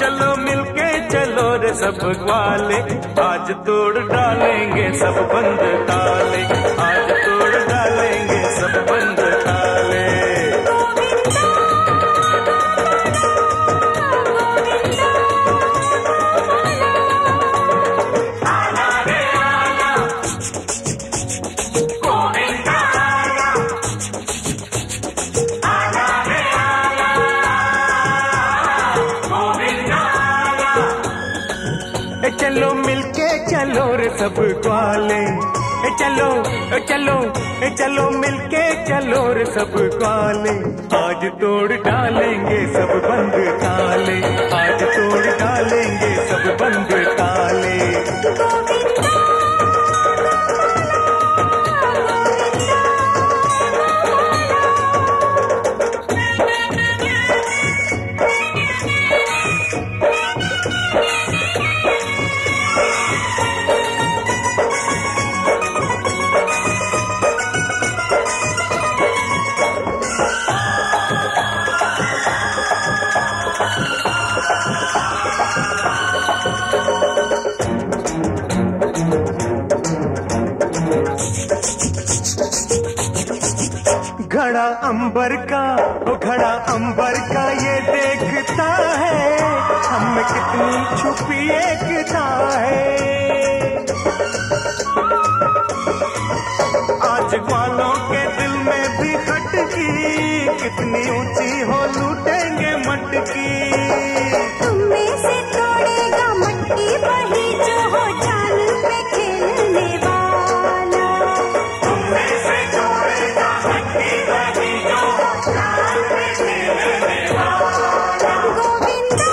चलो मिलके चलो रे सब ग्वाले, आज तोड़ डालेंगे सब बंद ताले, आज तोड़ डालेंगे सब बंद ताले। चलो मिलके चलो रे सब ग्वाले, चलो चलो चलो मिलके चलो रे सब ग्वाले, आज तोड़ डालेंगे सब बंद ताले, आज तोड़ डालेंगे सब बंद ताले। घड़ा अंबर का वो घड़ा अंबर का ये देखता है हम कितनी छुपी एकता है। आज ग्वालों के दिल में भी खटकी कितनी ऊंची हो लूटेंगे मटकी। हमें से तोड़ेगा मटकी वही जो हो जाल पे खेलने वाला, हमें से तोड़ेगा मटकी वही जो हो जाल पे खेलने वाला। गोविंदा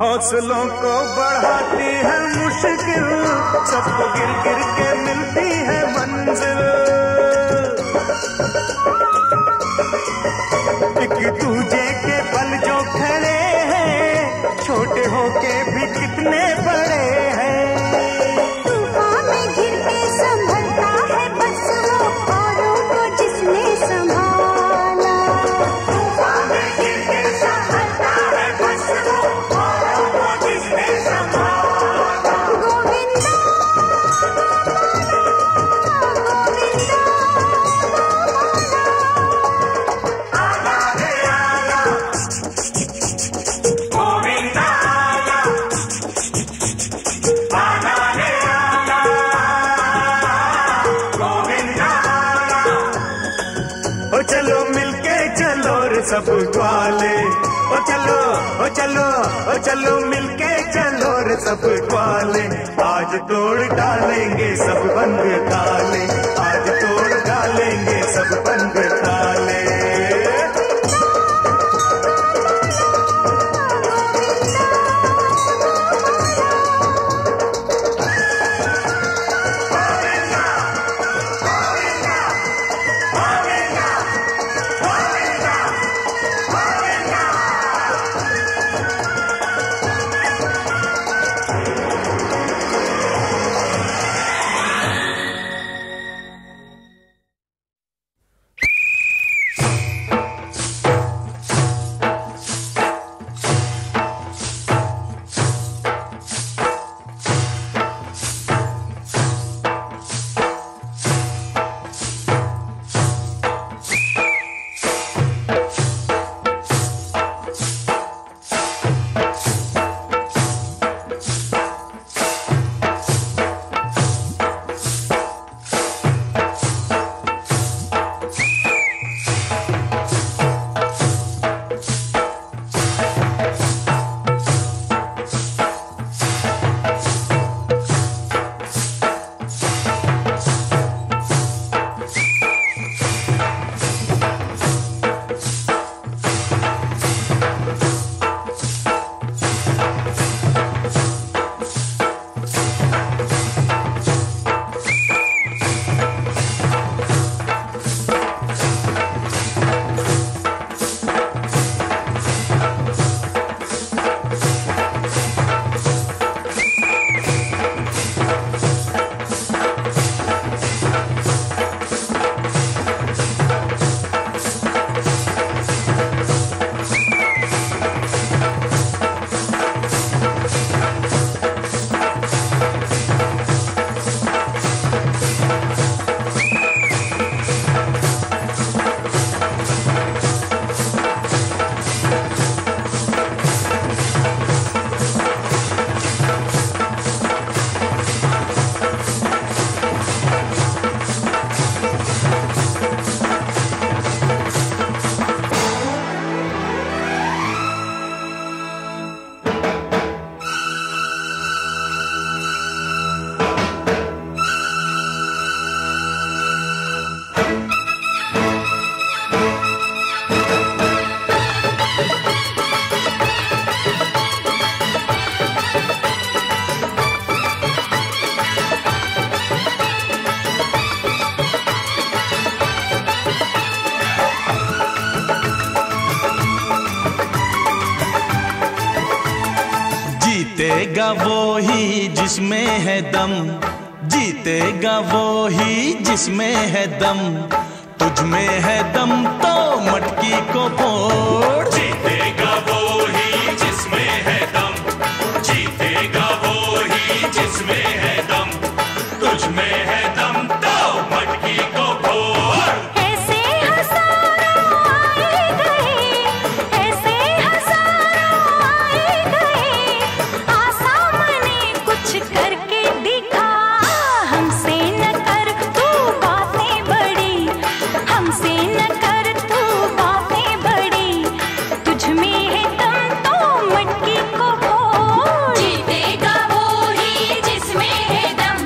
हौसलों को बढ़ाती है मुश्किल, सबको गिर गिर के मिलती है मंजिल। एक दूजे के बल जो खड़े हैं छोटे होके भी कितने बड़े हैं। तूफान में गिर के संभलता है बस वो औरों को जिसने संभाला, तूफान में गिर के संभलता है बस वो। चलो मिलके चलो रे सब ग्वाले, ओ चलो चलो मिलके चलो रे सब ग्वाले, आज तोड़ डालेंगे सब बंद ताले, आज तोड़ डालेंगे सब बंद ताले। जीतेगा वो ही जिसमें है दम, जीतेगा वो ही जिसमें है दम, तुझ में है दम तो मटकी को फोड़। जीतेगा वो ही जिसमें है दम, जीतेगा वो ही जिसमें है दम, तुझ में है दम तो मटकी को फोड़। ऐसे हजारों आए गए, ऐसे हजारों आए गए, आसमां ने कुछ करके दिखा। हमसे न कर तू बातें बड़ी, हमसे न कर तू बातें बड़ी, तुझ में है दम तो मटकी को फोड़। जीतेगा वो ही जिसमें है दम,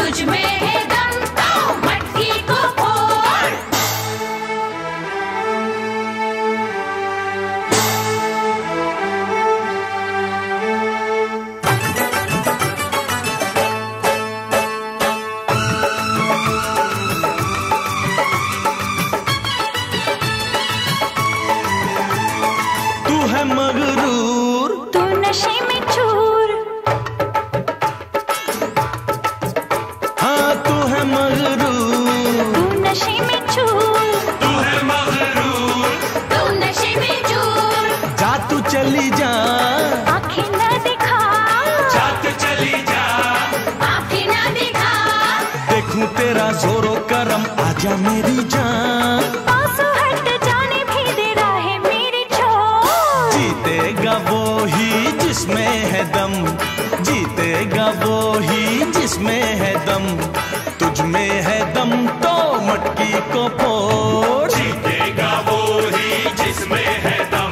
तुझ में है दम तो मटकी को फोड़। तू है मगरूर, तू नशे में चूर, हाँ तू है मगरूर, तू नशे में चूर, तू है मगरूर, तू नशे में चूर। जा तू चली जा, आंखें न दिखा, जा तू चली जा, आंखें न दिखा, देखूं तेरा जोरो करम, आजा मेरी जान। पासों हट जाने भी दे रहा है मेरी छोर। जीतेगा वो ही जिसमें है दम, जीतेगा वो ही जिसमें है दम, तुझ में है दम तो मटकी को फोड़। जीतेगा वो ही जिसमें है दम,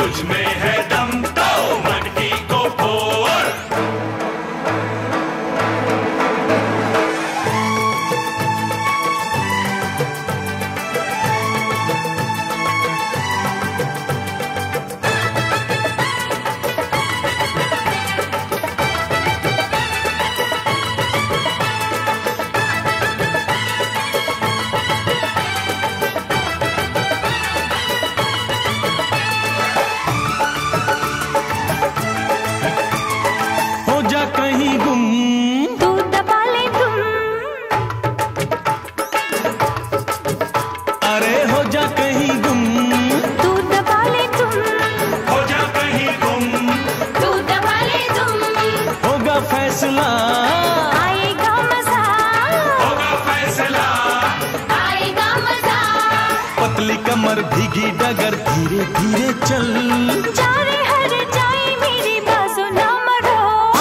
तुझ में है दम तो मटकी को फोड़। कहीं गुम, तू दबा ले तुम, अरे हो जा कहीं गुम, तू दबा ले तुम, हो जा कहीं गुम, तू दबा ले तुम, होगा फैसला, आएगा मजा, होगा फैसला, आएगा मजा। पतली कमर भीगी डगर, धीरे धीरे चल, जाने हर जाए मेरी बाजू ना मरो।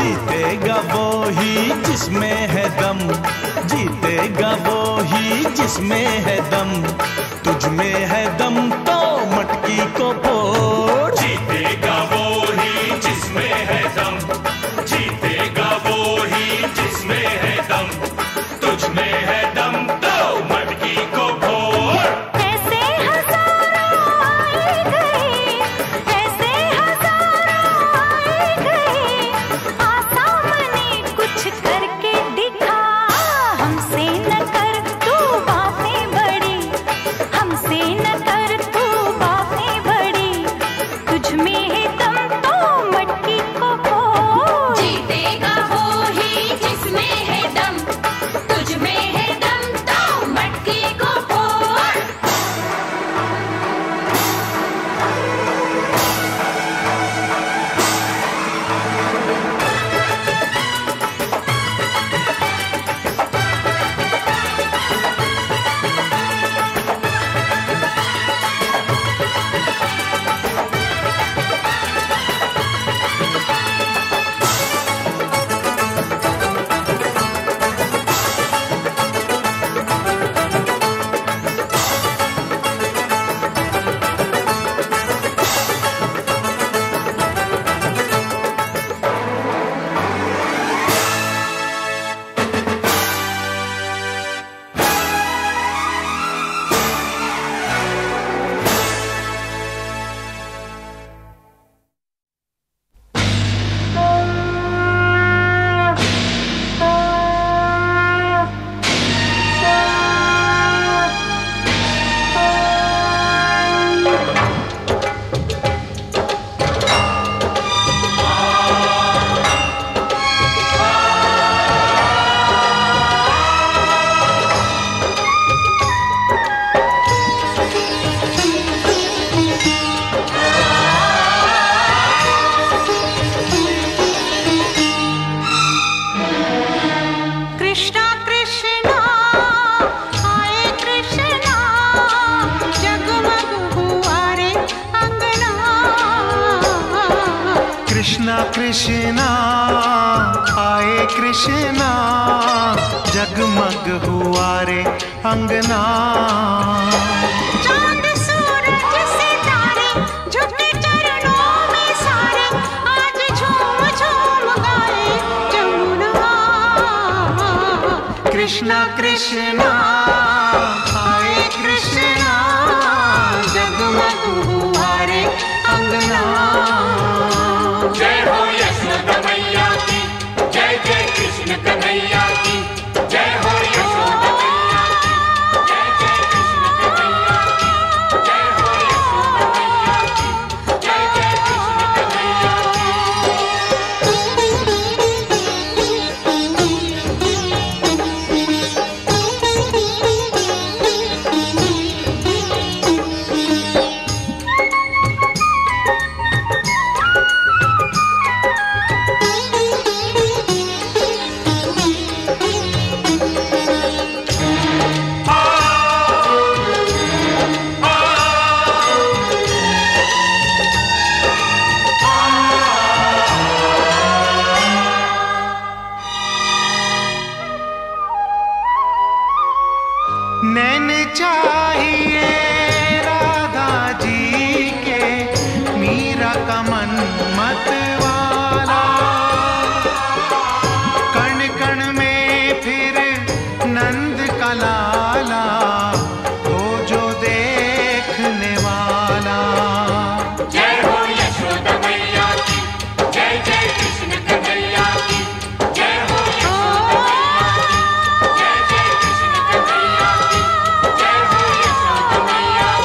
जीतेगा वो ही जिसमें है दम, जीतेगा वो ही जिसमें है दम, तुझ में है दम तो मटकी को फोड़। जीतेगा वो ही जिसमें है दम, जीतेगा वो ही जिसमें है दम, तुझ में है दम तो मटकी को फोड़। ऐसे हजारों आए गए, ऐसे हजारों आए गए, आसमां ने कुछ करके दिखा। हमसे न कर तू बातें बड़ी, कृष्णा आए कृष्णा जगमग हुआ रे अंगना। कृष्णा कृष्णा हरे कृष्णा जगमग हुआ रे अंगना। जय हो यशोदा मैया की जय, जय कृष्ण कन्हैया की जय, हो यशोदा मैया की जय, जय कृष्ण कन्हैया की जय, हो यशोदा मैया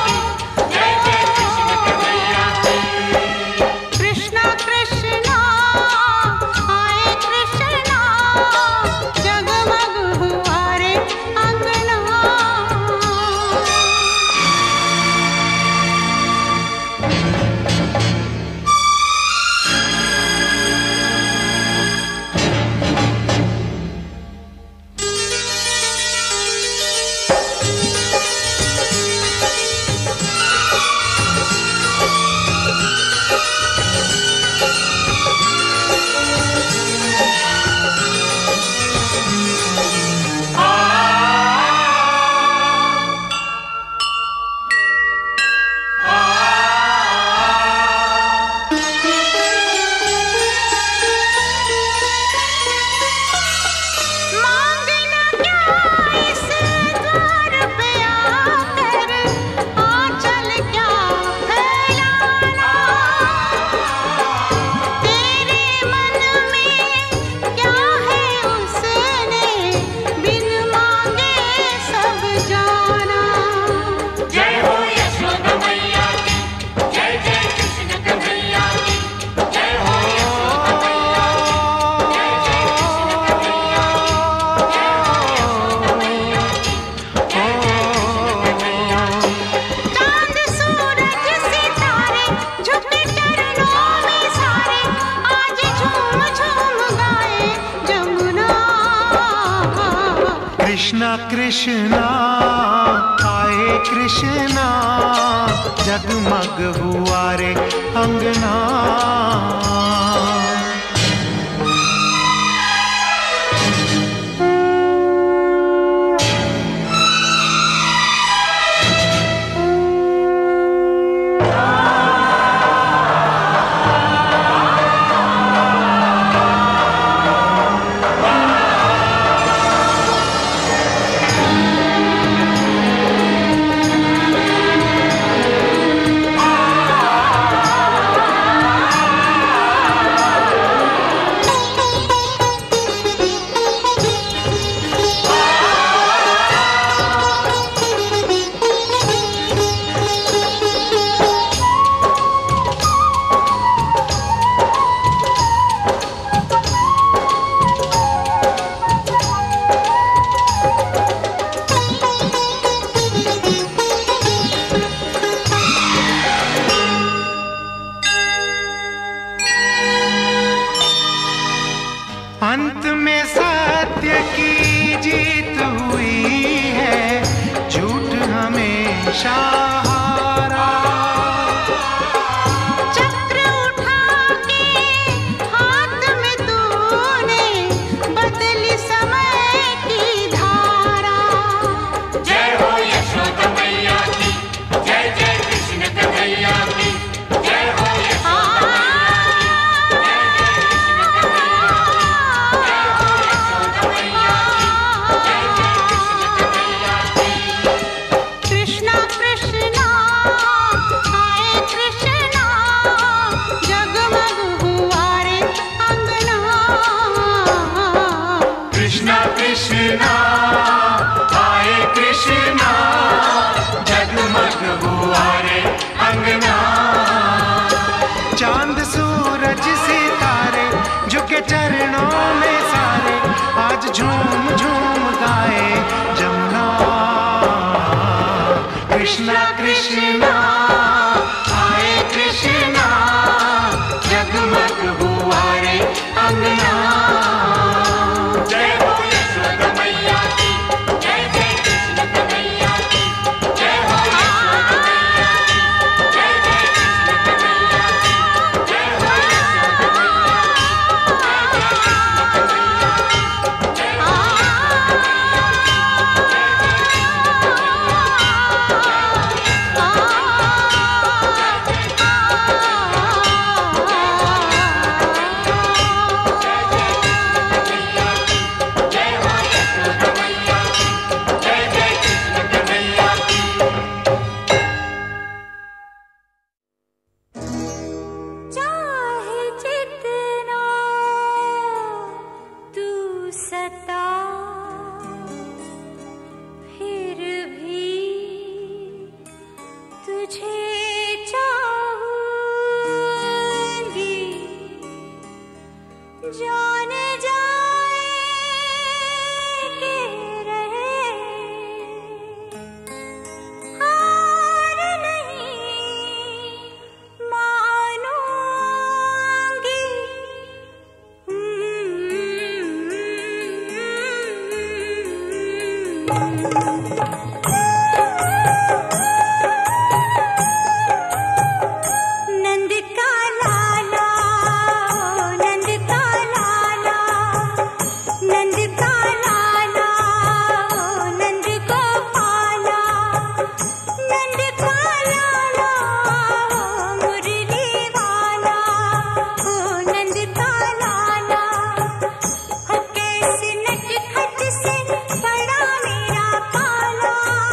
की जय, जय कृष्ण कन्हैया की। कृष्णा कृष्णा आए कृष्णा जगमग हुआ रे अंगना। अंत में सत्य की जीत हुई है, झूठ हमेशा हारा। चक्र उठा के झूम झूम गाए जमुना कृष्णा कृष्णा आए कृष्णा जगमग हुआ रे अंगना। जय हो यशोद मैया की जय, जय कृष्ण कन्हैया की जय, हो यशोद मैया की जय, जय कृष्ण कन्हैया की जय, हो यशोद मैया की जय, जय कृष्ण कन्हैया की जय, हो यशोद मैया की जय, जय कृष्ण कन्हैया की जय, हो यशोद मैया की जय, जय कृष्ण कन्हैया की जय, हो यशोद मैया की जय, जय कृष्ण कन्हैया की जय, हो यशोद मैया की जय, जय कृष्ण कन्हैया की। चाहे जितना तू सता फिर भी तुझे चाहूंगी, जान जाए के रहे हार नहीं मानूंगी। नंद का लाला, नंद का लाला, नंद का लाला, नंद को पाला, नंद का लाला मुरली वाला, ओ नंद का लाला। हके से नटखट से बड़ा मेरा पाला,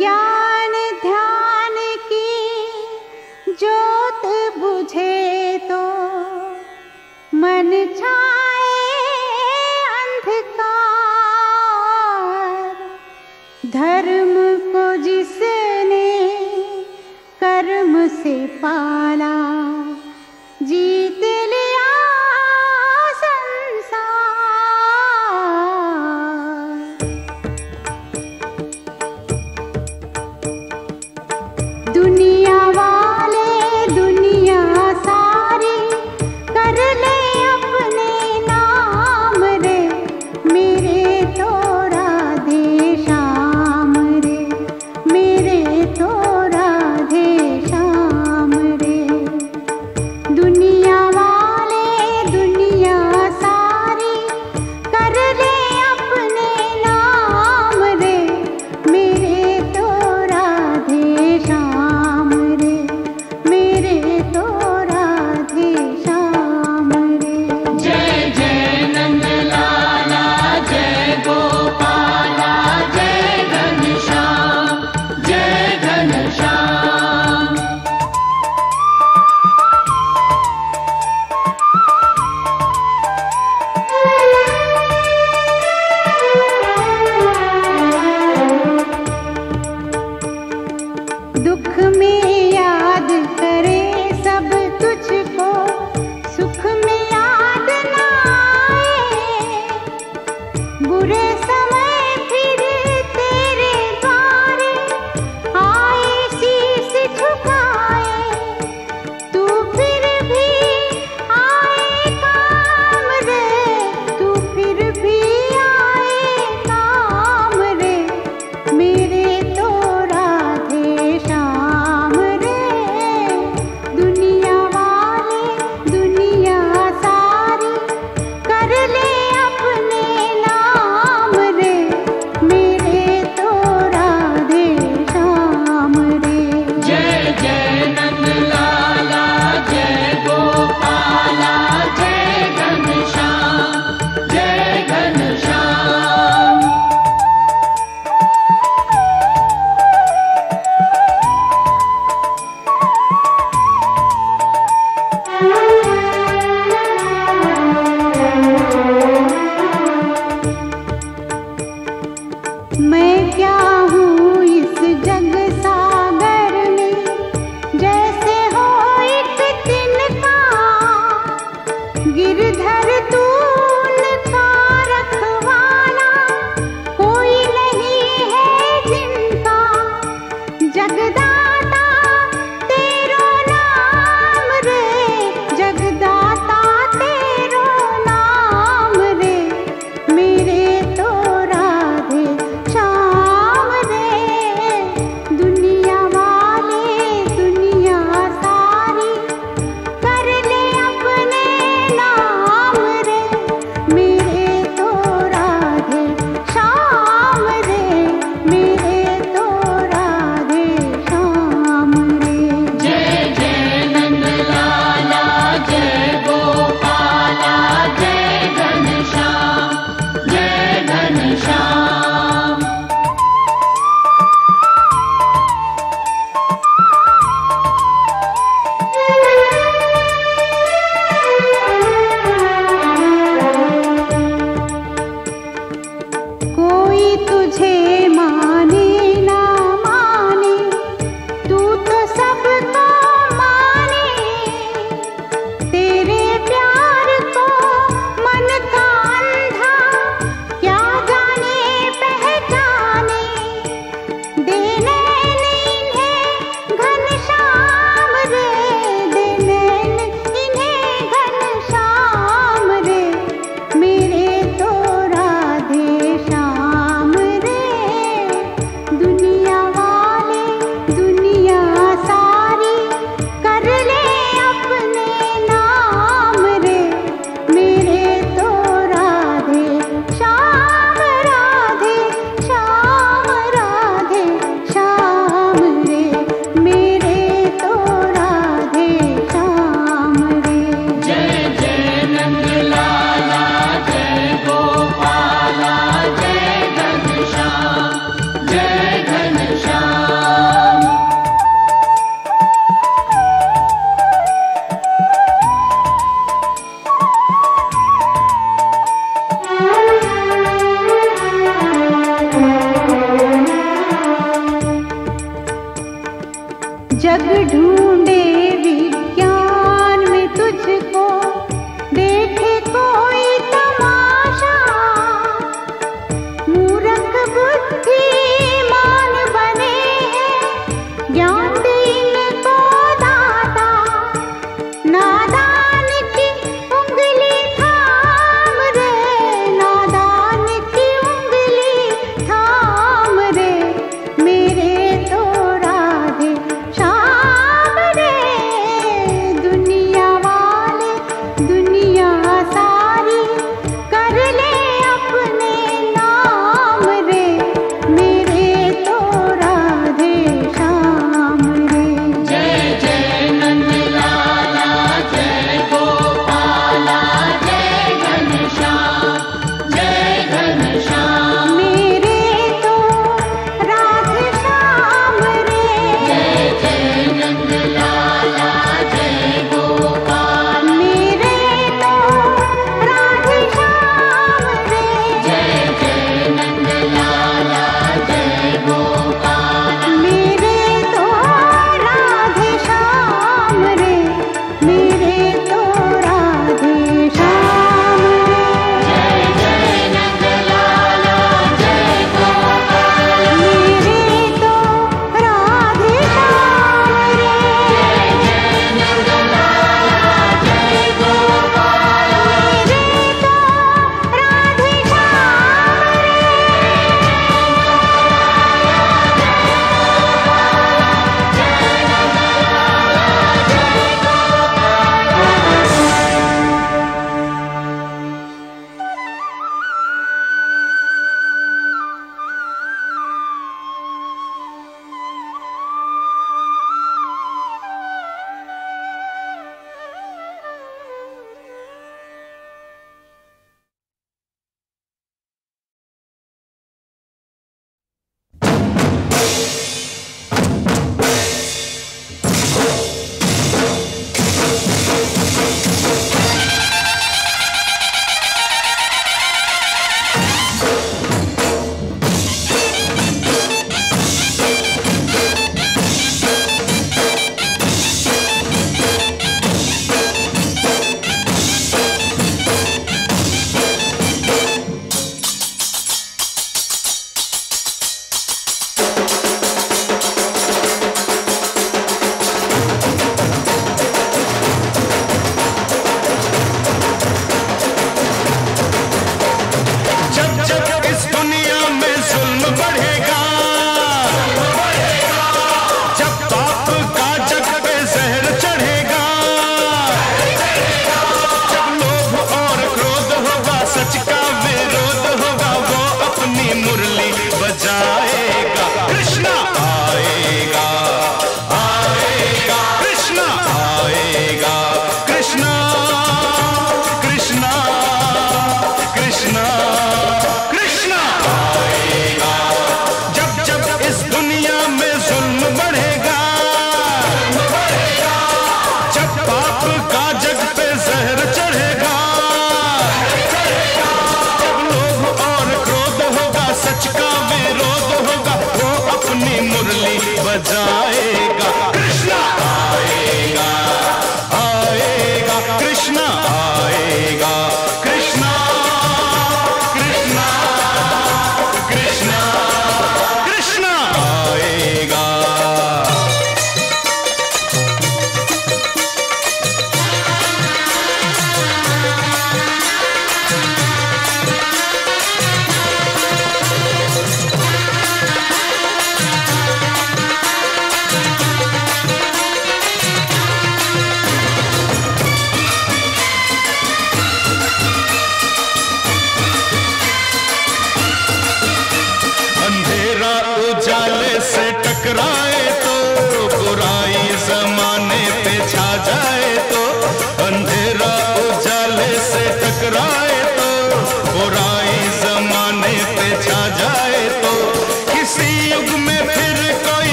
ज्ञान ध्यान की ज्योत बुझे तो मन छाए अंधकार। धर्म को जिसने कर्म से पाला जीत लिया संसार।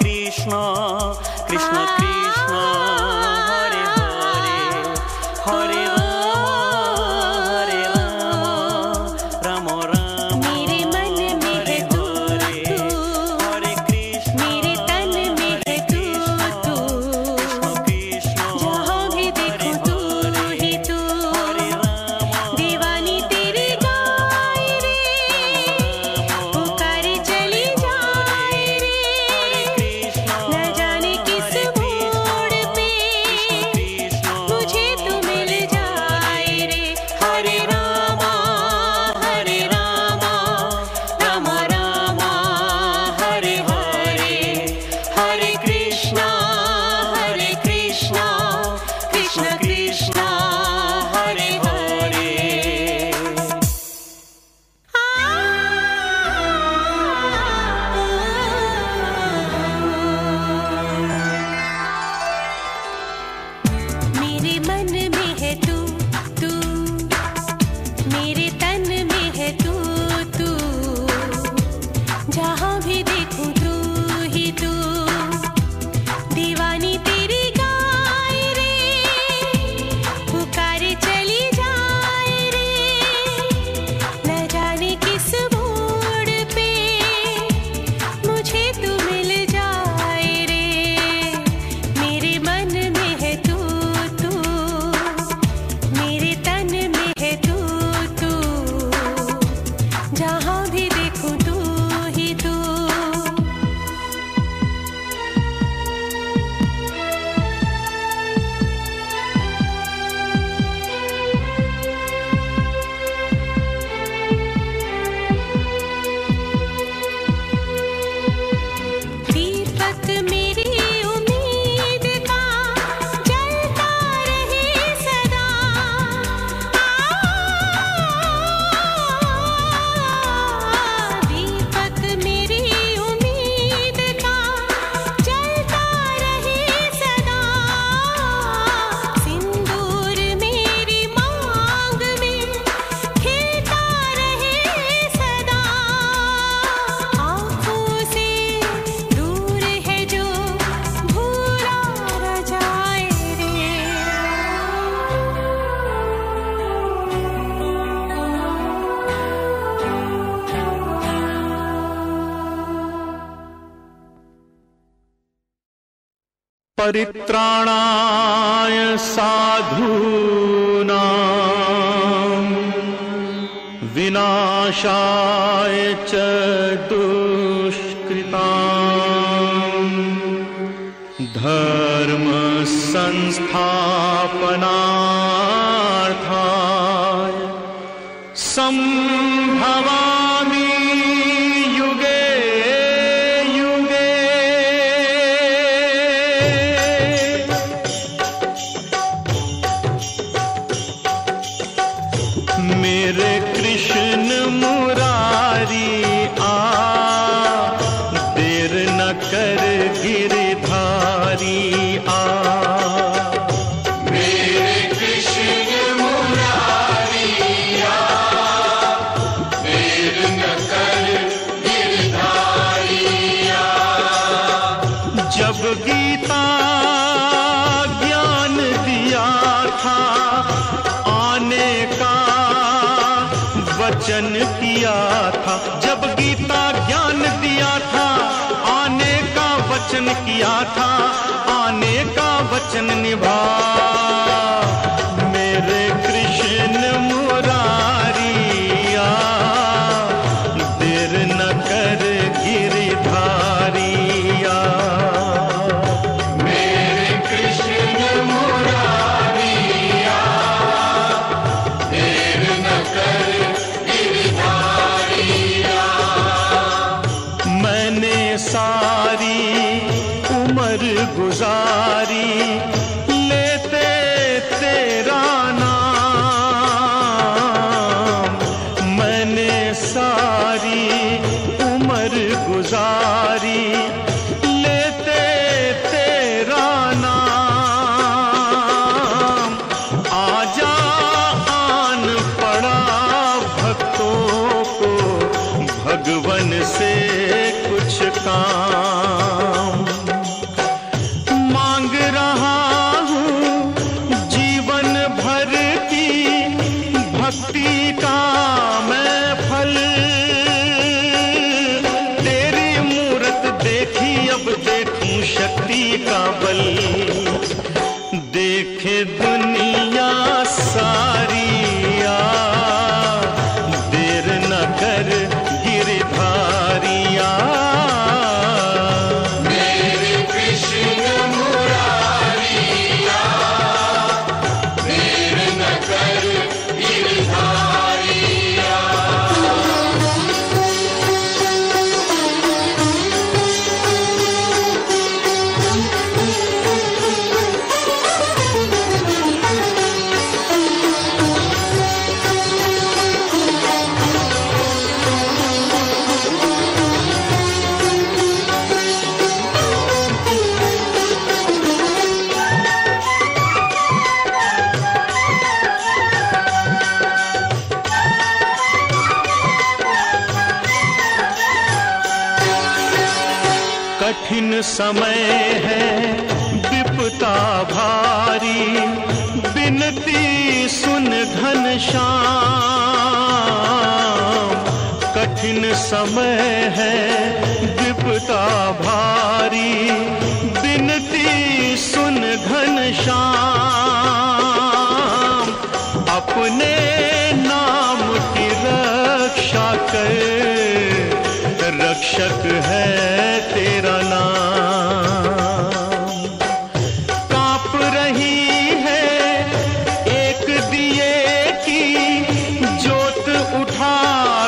Krishna, Krishna Krishna, Hare Hare, Hare Rama. परित्राणाय साधूनां विनाशाय च दुष्कृतां धर्म संस्थापनार्थाय संभवामि युगे युगे। मेरे कृष्ण मुरारी आ, देर न कर गिरधारी आ। जब गीता ज्ञान दिया था, आने का वचन किया था। जब गीता ज्ञान दिया था, आने का वचन किया था, आने का वचन निभा। मेरे कृष्ण मुरारी आ, देर न कर गिरधारी आ। सारी उम्र गुजारी लेते तेरा नाम। मैंने सारी उम्र गुजारी लेते तेरा नाम। आजा आन पड़ा भक्तों को, भगवन से कुछ काम मांग रहा हूँ। जीवन भर की भक्ति का मैं फल, तेरी मूरत देखी अब देखूं शक्ति का बल। देखे दुनिया सारी आ, देर न कर गिरधारी आ। कठिन समय है विपदा भारी, बिनती सुन घनश्याम। कठिन समय है विपदा भारी, बिनती सुन घनश्याम। अपने नाम की रक्षा कर, रक्षक है तेरा नाम। काँप रही है एक दिए की ज्योत, उठा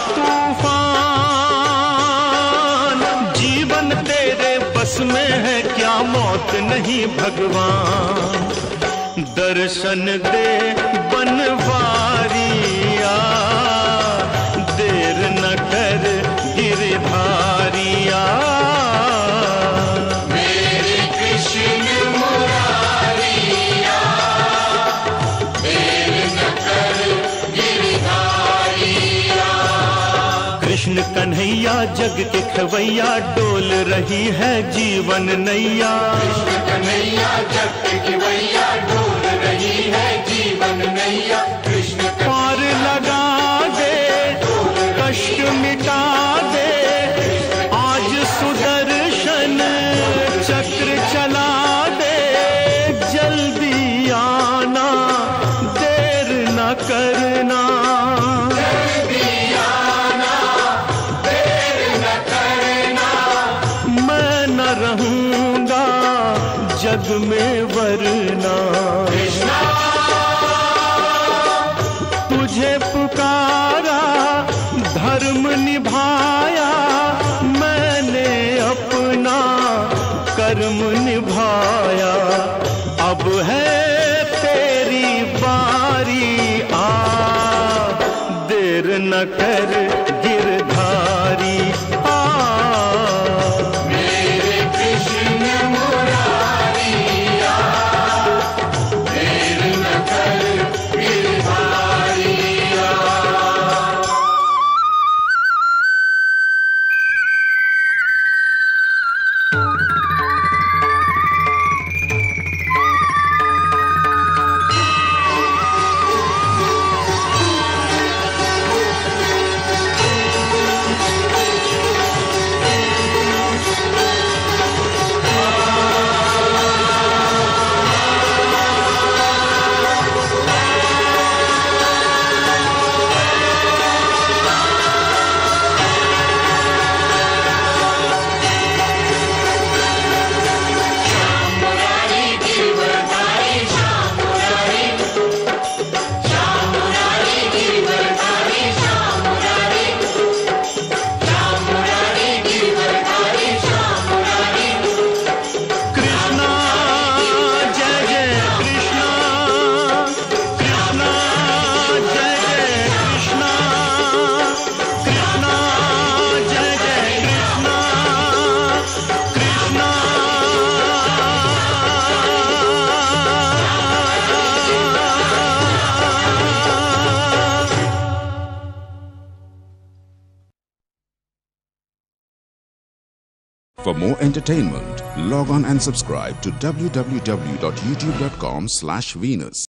तूफान। जीवन तेरे बस में है क्या, मौत नहीं भगवान। दर्शन दे बनवारी आ, देर न कर गिरधारी आ। मेरे कृष्ण मुरारी आ, देर न कर गिरधारी आ। कृष्ण कन्हैया जग के खवैया, डोल रही है जीवन नैया। कृष्ण कन्हैया जग के खवैया, डोल रही है जीवन नैया। कृष्ण पार लगा दे, कष्ट मिटा दे, आज सुदर्शन चक्र चला दे। में वरना तुझे पुकारा धर्म निभाया मैंने अपना कर्म निभाया। अब है तेरी बारी आ देर न कर Girdhari For more entertainment, log on and subscribe to www.youtube.com/Venus.